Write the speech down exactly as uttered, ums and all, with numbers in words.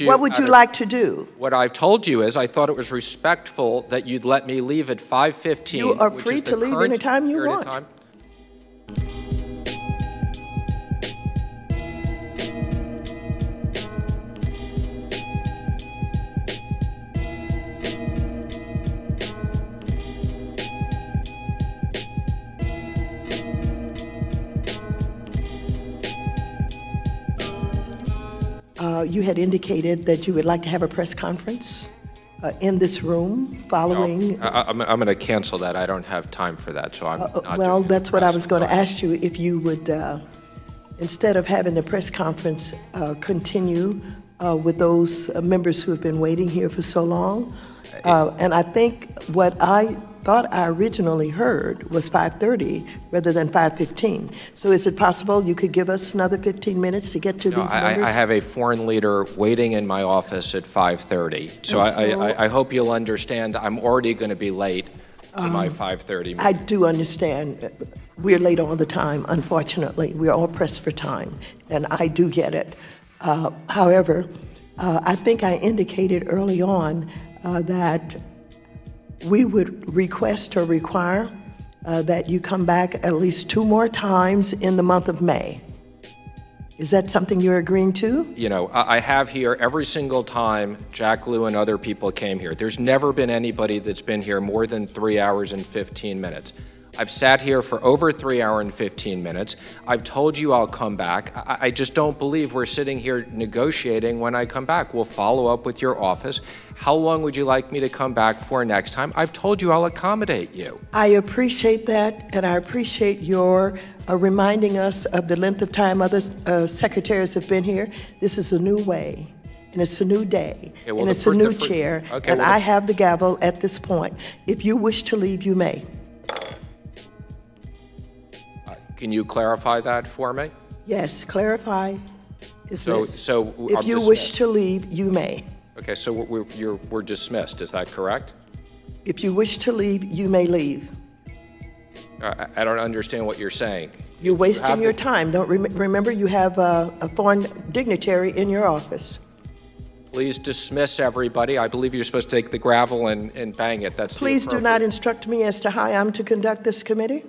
What would you like to do? What I've told you is I thought it was respectful that you'd let me leave at five fifteen. You are free to leave anytime you want. Uh, you had indicated that you would like to have a press conference uh, in this room following... No, I, I'm, I'm going to cancel that. I don't have time for that, so I'm uh, not... Well, that's what I was going to ask you, if you would, uh, instead of having the press conference, uh, continue uh, with those uh, members who have been waiting here for so long. Uh, and I think what I thought I originally heard was five thirty rather than five fifteen. So is it possible you could give us another fifteen minutes to get to no, these I, members? I have a foreign leader waiting in my office at five thirty. So, so I, I, I hope you'll understand I'm already going to be late to um, my five thirty meeting. I do understand. We're late all the time, unfortunately. We're all pressed for time, and I do get it. Uh, however, uh, I think I indicated early on uh, that we would request or require uh, that you come back at least two more times in the month of May. Is that something you're agreeing to? You know, I have here every single time Jack Lew and other people came here. There's never been anybody that's been here more than three hours and fifteen minutes. I've sat here for over three hours and fifteen minutes. I've told you I'll come back. I, I just don't believe we're sitting here negotiating when I come back. We'll follow up with your office. How long would you like me to come back for next time? I've told you I'll accommodate you. I appreciate that, and I appreciate your uh, reminding us of the length of time other uh, secretaries have been here. This is a new way. And it's a new day, okay, well, and it's a new chair, okay, and well, I have the gavel at this point. If you wish to leave, you may. Can you clarify that for me? Yes, clarify. Is so, this. so if I'm you dismissed. wish to leave, you may. Okay, so we're, you're, we're dismissed. Is that correct? If you wish to leave, you may leave. I, I don't understand what you're saying. You're wasting you your to, time. Don't rem remember you have a, a foreign dignitary in your office. Please dismiss everybody. I believe you're supposed to take the gravel and, and bang it. That's. Please do not instruct me as to how I'm to conduct this committee.